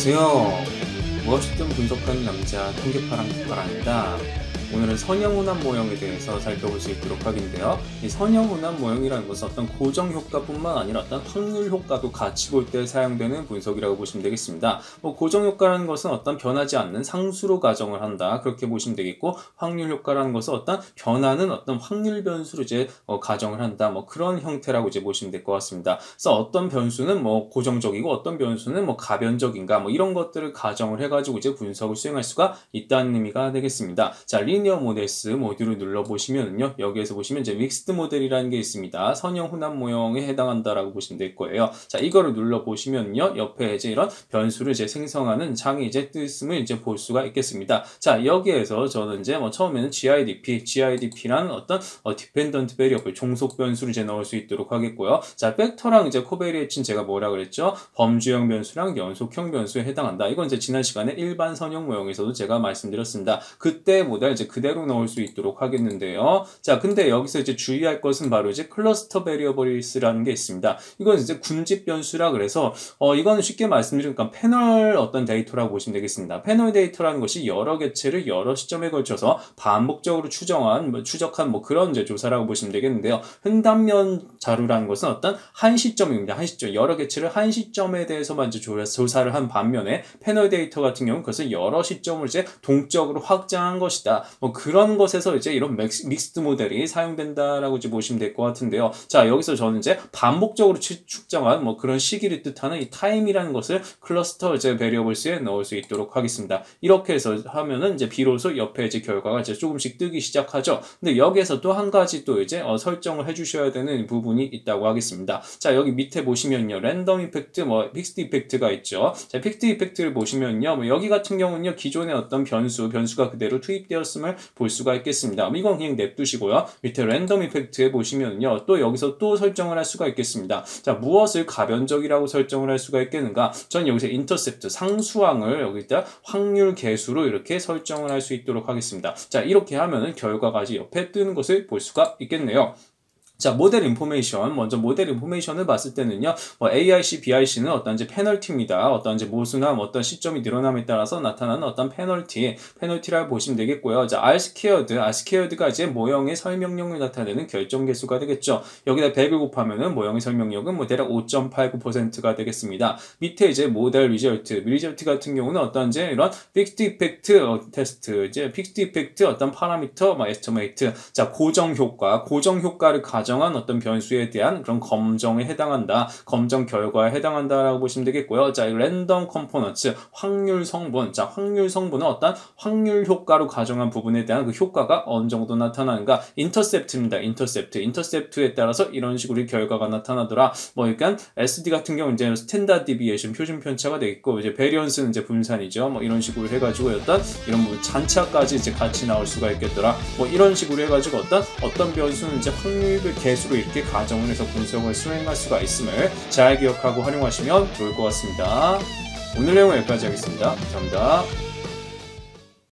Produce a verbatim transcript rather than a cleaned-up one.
안녕하세요. 무엇이든 분석하는 남자 통계파랑 통계파랑입니다. 오늘은 선형운합 모형에 대해서 살펴볼 수 있도록 하겠는데요. 이 선형운합 모형이라는 것은 어떤 고정효과뿐만 아니라 어떤 확률효과도 같이 볼 때 사용되는 분석이라고 보시면 되겠습니다. 뭐 고정효과라는 것은 어떤 변하지 않는 상수로 가정을 한다, 그렇게 보시면 되겠고, 확률효과라는 것은 어떤 변화는 어떤 확률 변수로 이제 어, 가정을 한다, 뭐 그런 형태라고 이제 보시면 될 것 같습니다. 그래서 어떤 변수는 뭐 고정적이고 어떤 변수는 뭐 가변적인가, 뭐 이런 것들을 가정을 해가지고 이제 분석을 수행할 수가 있다는 의미가 되겠습니다. 자, 리니어 모델스 모듈을 눌러보시면요, 여기에서 보시면 이제 믹스드 모델이라는 게 있습니다. 선형 혼합 모형에 해당한다라고 보시면 될 거예요. 자, 이거를 눌러보시면요, 옆에 이제 이런 변수를 이제 생성하는 창이 이제 뜸을 이제 볼 수가 있겠습니다. 자, 여기에서 저는 이제 뭐 처음에는 지아이디피, 지아이디피란 어떤 어, 디펜던트 베리어블, 종속 변수를 이제 넣을 수 있도록 하겠고요. 자, 팩터랑 이제 코베리에이츠는 제가 뭐라 그랬죠? 범주형 변수랑 연속형 변수에 해당한다. 이건 이제 지난 시간에 일반 선형 모형에서도 제가 말씀드렸습니다. 그때 모델 이제 그대로 넣을 수 있도록 하겠는데요. 자, 근데 여기서 이제 주의할 것은 바로 이제 클러스터 베리어블스라는 게 있습니다. 이건 이제 군집 변수라 그래서 어 이건 쉽게 말씀드리니까 패널 어떤 데이터라고 보시면 되겠습니다. 패널 데이터라는 것이 여러 개체를 여러 시점에 걸쳐서 반복적으로 추정한 뭐 추적한 뭐 그런 이제 조사라고 보시면 되겠는데요. 횡단면 자료라는 것은 어떤 한 시점입니다. 한 시점, 여러 개체를 한 시점에 대해서만 이제 조사를 한 반면에 패널 데이터 같은 경우는 그것을 여러 시점을 이제 동적으로 확장한 것이다. 뭐 그런 것에서 이제 이런 믹스드 모델이 사용된다라고 이제 보시면 될 것 같은데요. 자, 여기서 저는 이제 반복적으로 측정한 뭐 그런 시기를 뜻하는 이 타임이라는 것을 클러스터 이제 베리어블스에 넣을 수 있도록 하겠습니다. 이렇게 해서 하면은 이제 비로소 옆에 이제 결과가 이제 조금씩 뜨기 시작하죠. 근데 여기에서 또 한 가지 또 이제 어 설정을 해주셔야 되는 부분이 있다고 하겠습니다. 자, 여기 밑에 보시면요, 랜덤 이펙트, 뭐 픽스드 이펙트가 있죠. 자, 픽스드 이펙트를 보시면요, 뭐 여기 같은 경우는요, 기존의 어떤 변수, 변수가 그대로 투입되었습니다. 볼 수가 있겠습니다. 이건 그냥 냅두시고요. 밑에 랜덤 이펙트에 보시면요, 또 여기서 또 설정을 할 수가 있겠습니다. 자, 무엇을 가변적이라고 설정을 할 수가 있겠는가? 전 여기서 인터셉트, 상수항을 여기다 확률 계수로 이렇게 설정을 할 수 있도록 하겠습니다. 자, 이렇게 하면은 결과가 옆에 뜨는 것을 볼 수가 있겠네요. 자, 모델 인포메이션. 먼저 모델 인포메이션을 봤을 때는요, 뭐 에이아이씨, 비아이씨는 어떤 이제 페널티입니다. 어떤 이제 모순함, 어떤 시점이 늘어남에 따라서 나타나는 어떤 페널티, 페널티라고 보시면 되겠고요. 자, R 스퀘어드, R 스퀘어드가 이제 모형의 설명력을 나타내는 결정 계수가 되겠죠. 여기다 백을 곱하면은 모형의 설명력은 뭐 대략 오 점 팔구 퍼센트가 되겠습니다. 밑에 이제 모델 리절트, 리절트 같은 경우는 어떤 이제 이런 픽스드 이펙트 테스트, 이제 픽스드 이펙트 어떤 파라미터, 막 에스티메이트. 자, 고정 효과, 고정 효과를 가져 정한 어떤 변수에 대한 그런 검정에 해당한다, 검정 결과에 해당한다라고 보시면 되겠고요. 자, 랜덤 컴포넌츠, 확률 성분. 자, 확률 성분은 어떤 확률 효과로 가정한 부분에 대한 그 효과가 어느 정도 나타나는가. 인터셉트입니다. 인터셉트, 인터셉트에 따라서 이런 식으로 결과가 나타나더라. 뭐 약간 에스디 같은 경우 이제 스탠다드 디비에이션, 표준 편차가 되겠고, 이제 베리언스는 이제 분산이죠. 뭐 이런 식으로 해가지고 어떤 이런 뭐 잔차까지 이제 같이 나올 수가 있겠더라. 뭐 이런 식으로 해가지고 어떤 어떤 변수는 이제 확률 개수로 이렇게 가정을 해서 분석을 수행할 수가 있음을 잘 기억하고 활용하시면 좋을 것 같습니다. 오늘 내용은 여기까지 하겠습니다. 감사합니다.